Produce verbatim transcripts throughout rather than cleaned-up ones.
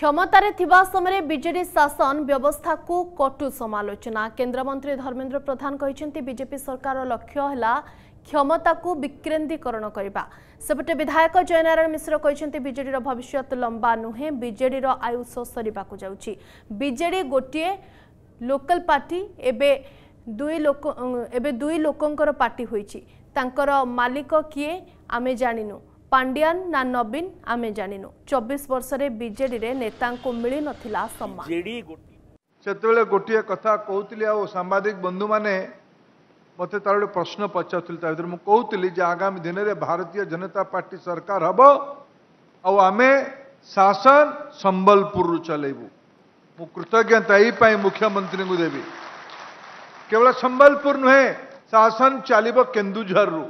क्षमतारे थिबा समय बीजेडी शासन व्यवस्था को कटु समालोचना। केंद्र मंत्री धर्मेंद्र प्रधान कहिसेंती बीजेपी सरकार लक्ष्य हला क्षमता को विकेन्द्रीकरण करबा। सेपटे विधायक जयनारायण मिश्र कहिसेंती बीजेडी रो भविष्यत लंबा नुहे, बीजेडी रो आयुष सरीबा को जाउची। बीजेडी गोटिए लोकल पार्टी एबे दुई लोक एबे दुई लोकंकर पार्टी होईची, तांकर मालिक किए आमे जानिनु, पांडियान ना नवीन आमे जानिनु। चौबीस वर्ष रे बीजेडी रे नेता को मिली नथिला सम्मान। सेतबेले गोटे कथा कहूतिली आ सांबादिक बंधु माने मते तार प्रश्न पचाउतिली, ता भीतर मु कहूतिली जे आगामी दिन रे भारतीय जनता पार्टी सरकार हबो आ आमे शासन संबलपुर रु चलेबु। मु कृतज्ञता एई पई मुख्यमंत्री को देबी। केवल संबलपुर नुहे, शासन चलिबो केन्दुझर रु,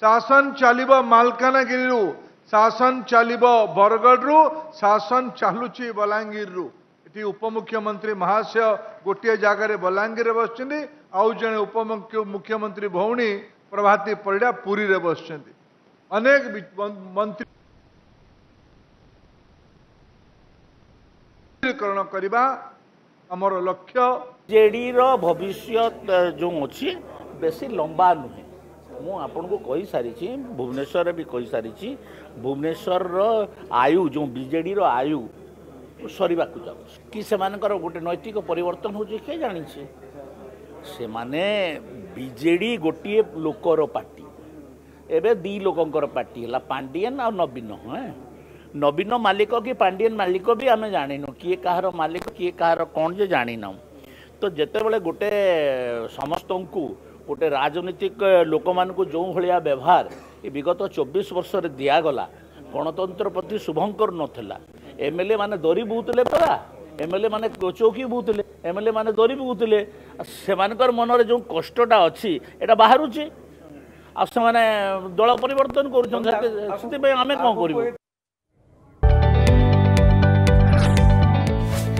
शासन चलिबो मालकानगिरी रु, शासन चलिबो बरगढ़ रु, शासन चालुची बलांगीर रु। एटी उपमुख्यमंत्री महाशय गोटे जगार बलांगीर बसचंदी, आउ जने उपमुख्य मुख्यमंत्री भौणी प्रभाती परिडा पुरी रे बसचंदी। अनेक मंत्री करण करबा हमर लक्ष्य। जेडी रो भविष्यत जो अछि बेसी लंबा नुहे, मु आपनको कहि सारिछि, भुवनेश्वर भी कहि सारिछि, भुवनेश्वर रो आयु जो बीजेडी रो आयु सरीबा को जाउछि। कि सेमानकर गोटे नैतिक परिवर्तन होछि के जानि छै, से माने बीजेडी गोटिए लोकर पार्टी एबे दी लोकंकर पार्टी हला पांडियन आ नवीन। ह नवीन मालिक कि पांडियन मालिक भी आम जानिनु, किए कहार मालिक किए कहार कौन जे जानिनु। तो जेतेबेले गोटे समस्त को गोटे राजनीतिक लोक मान को जो भाया व्यवहार ये विगत चौबीस वर्ष रे दिगला, गणतंत्र प्रति शुभंकर नाला। एमएलए माने दरी बुतले परा, एमएलए माने चौकी बुतले, एमएलए माने दरी बुतले। से मनरे जो कष्टा अच्छी एटा बाहरुचे आ से दल परिवर्तन करें। आम कौन कर